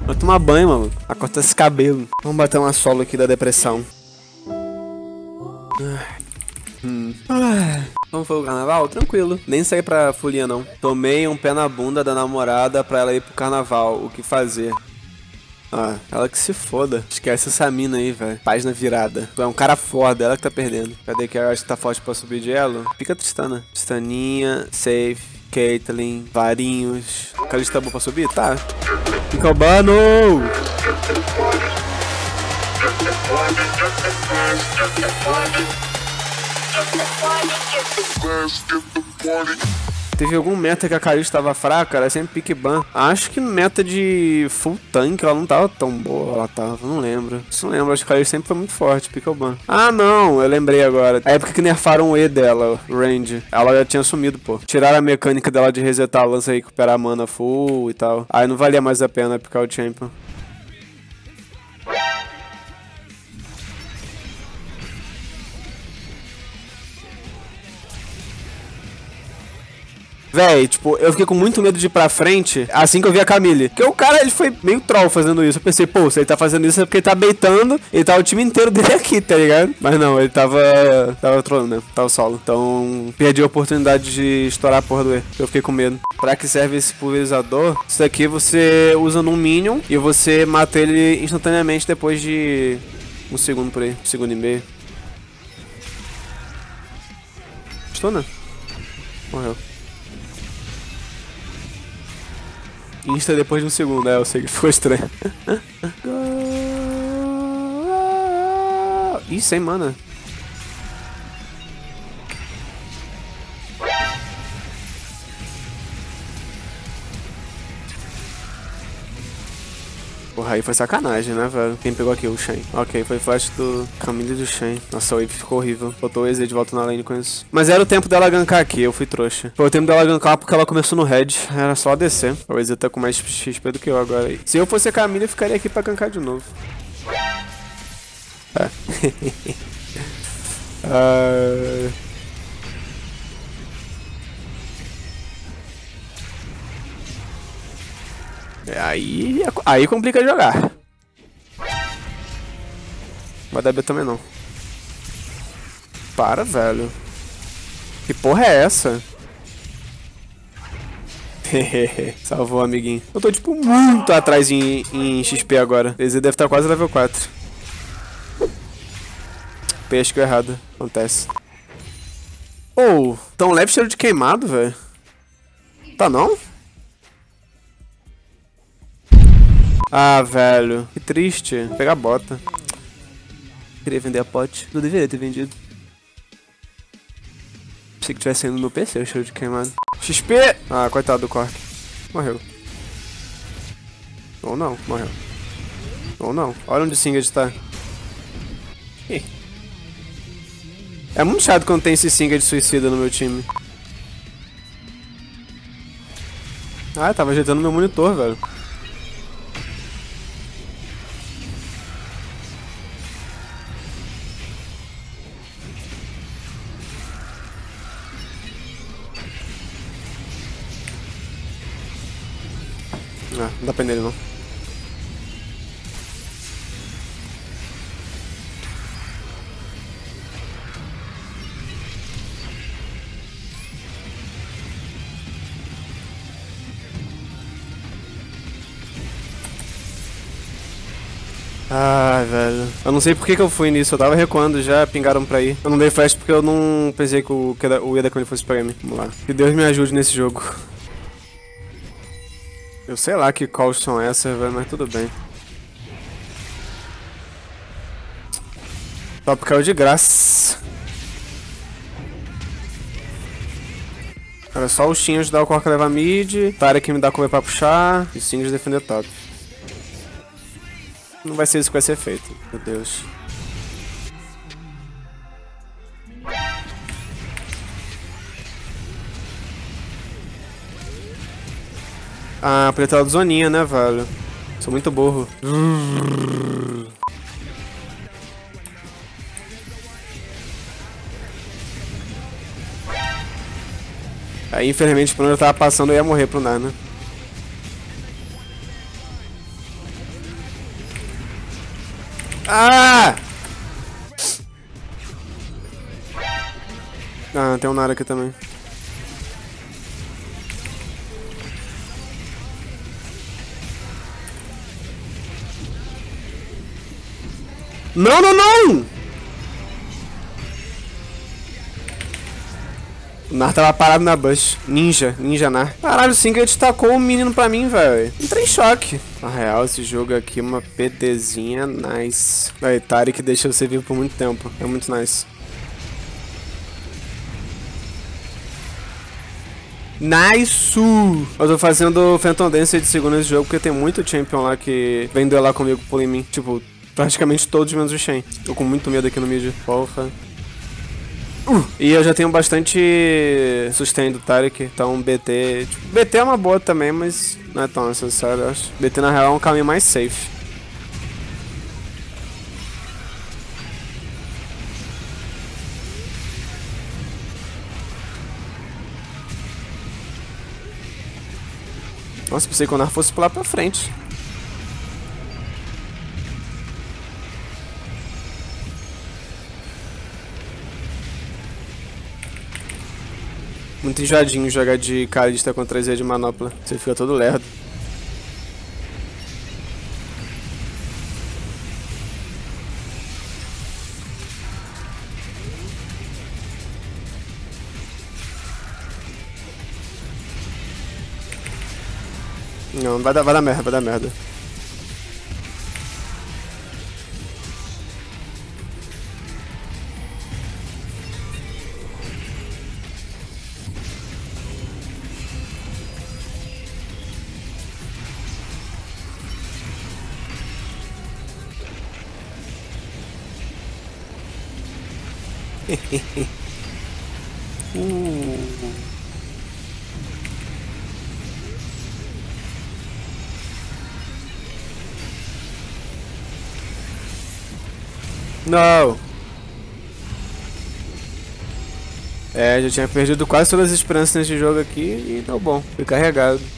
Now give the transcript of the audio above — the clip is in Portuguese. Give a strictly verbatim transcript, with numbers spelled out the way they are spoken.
Vai tomar banho, mano. Acorta esse cabelo. Vamos bater uma solo aqui da depressão. Ah. Hum. Ah. Como foi o carnaval? Tranquilo. Nem saí pra folia, não. Tomei um pé na bunda da namorada pra ela ir pro carnaval. O que fazer? Ah, ela que se foda. Esquece essa mina aí, velho. Página virada. Tu é um cara foda, ela que tá perdendo. Cadê que eu acho que tá forte pra subir de elo? Fica Tristana. Tristaninha, safe, Caitlyn, varinhos. Kalista tá bom pra subir? Tá. Fica o bano! Teve algum meta que a Kalista estava fraca, era sempre pick ban. Acho que meta de full tank ela não tava tão boa, ela tava, não lembro. Não lembro, acho que a Kalista sempre foi muito forte, pick ban. Ah não, eu lembrei agora. A época que nerfaram o E dela, o range, ela já tinha sumido, pô. Tiraram a mecânica dela de resetar a lança e recuperar a mana full e tal. Aí não valia mais a pena picar o champion. Véi, tipo, eu fiquei com muito medo de ir pra frente assim que eu vi a Camille. Porque o cara, ele foi meio troll fazendo isso. Eu pensei, pô, se ele tá fazendo isso é porque ele tá baitando e tá o time inteiro dele aqui, tá ligado? Mas não, ele tava... tava trollando, né? Tava solo. Então, perdi a oportunidade de estourar a porra do E. Eu fiquei com medo. Pra que serve esse pulverizador? Isso daqui você usa num minion e você mata ele instantaneamente depois de... um segundo por aí. Um segundo e meio. Estou, né? Morreu. Insta depois de um segundo, né? Eu sei que ficou estranho. Ih, sem mana. Porra, aí foi sacanagem, né, velho? Quem pegou aqui? O Shen. Ok, foi flash do Camille do Shen. Nossa, o wave ficou horrível. Botou o Ez de volta na lane com isso. Mas era o tempo dela gankar aqui, eu fui trouxa. Foi o tempo dela gankar porque ela começou no head. Era só descer. O Ez tá com mais X P do que eu agora. Se eu fosse a Camille, eu ficaria aqui pra gankar de novo. É. uh... Aí, aí complica jogar. Vai dar B também não. Para, velho. Que porra é essa? Salvou, amiguinho. Eu tô, tipo, muito atrás em, em X P agora. O Ez deve estar quase level quatro. Peixe que eu errado. Acontece. Oh, tá um leve cheiro de queimado, velho. Tá não? Ah, velho. Que triste. Vou pegar a bota. Queria vender a pote. Não deveria ter vendido. Pensei que tivesse indo no meu P C, o cheiro de queimado. X P! Ah, coitado do Cork. Morreu. Ou não, morreu. Ou não. Olha onde o Singed tá. Ih. É muito chato quando tem esse Singed suicida no meu time. Ah, tava ajeitando meu monitor, velho. Ah, não dá pra nele não. Ai, velho. Eu não sei por que que eu fui nisso, eu tava recuando, já pingaram pra ir. Eu não dei flash porque eu não pensei que o E da Camille fosse pegar mim. Vamos lá. Que Deus me ajude nesse jogo. Eu sei lá que calls são essas, velho, mas tudo bem. Top caiu de graça. Era só o Shinji dar o corpo levar mid, Tara que me dá comer pra puxar, e o Shinji defender top. Não vai ser isso que vai ser feito, meu Deus. Ah, podia ter dado zoninha, né, velho? Sou muito burro. Aí, infelizmente, quando eu tava passando, eu ia morrer pro Nana. Ah! Ah, tem um Nara aqui também. Não, não, não! O Nara tava parado na bush. Ninja, ninja Nara. Caralho, o Singed tacou o menino pra mim, velho. Entrei em choque. Na real, esse jogo aqui é uma PTzinha nice. Véi, Tarek deixou você vivo por muito tempo. É muito nice. Nice! Eu tô fazendo Phantom Dance de segundo nesse jogo, porque tem muito champion lá que vem duelar comigo por em mim. Tipo, praticamente todos menos o Shen. Tô com muito medo aqui no mid. Porra. Uh, e eu já tenho bastante sustain do Tarek, então B T... Tipo, B T é uma boa também, mas não é tão necessário, eu acho. B T na real é um caminho mais safe. Nossa, pensei que o Nara fosse pular pra frente. Muito enjoadinho jogar de Kalista contra Zé de manopla. Você fica todo lerdo. Não, vai dar, vai dar merda, vai dar merda. uh. Não! É, já tinha perdido quase todas as esperanças nesse jogo aqui e deu bom. Fui carregado.